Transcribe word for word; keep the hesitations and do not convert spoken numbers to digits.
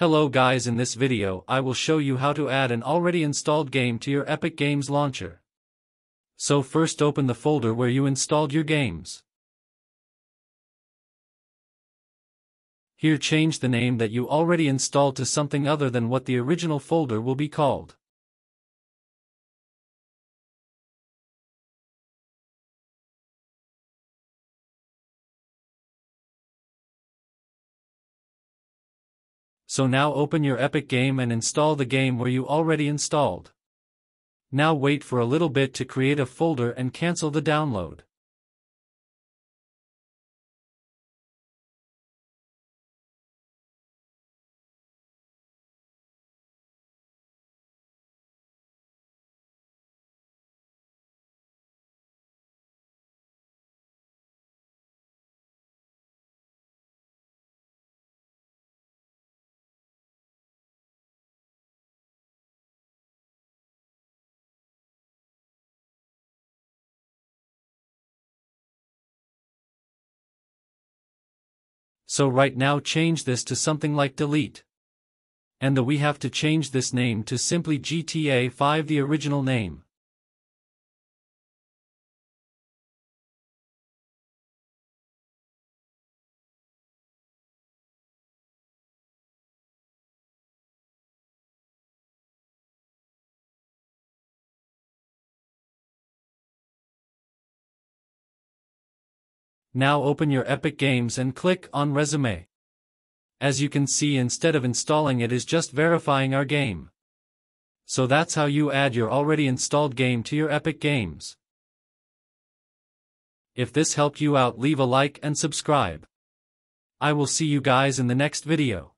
Hello guys, in this video I will show you how to add an already installed game to your Epic Games Launcher. So first open the folder where you installed your games. Here change the name that you already installed to something other than what the original folder will be called. So now open your Epic game and install the game where you already installed. Now wait for a little bit to create a folder and cancel the download. So right now change this to something like delete. And the, we have to change this name to simply G T A five, the original name. Now open your Epic Games and click on Resume. As you can see, instead of installing it is just verifying our game. So that's how you add your already installed game to your Epic Games. If this helped you out, leave a like and subscribe. I will see you guys in the next video.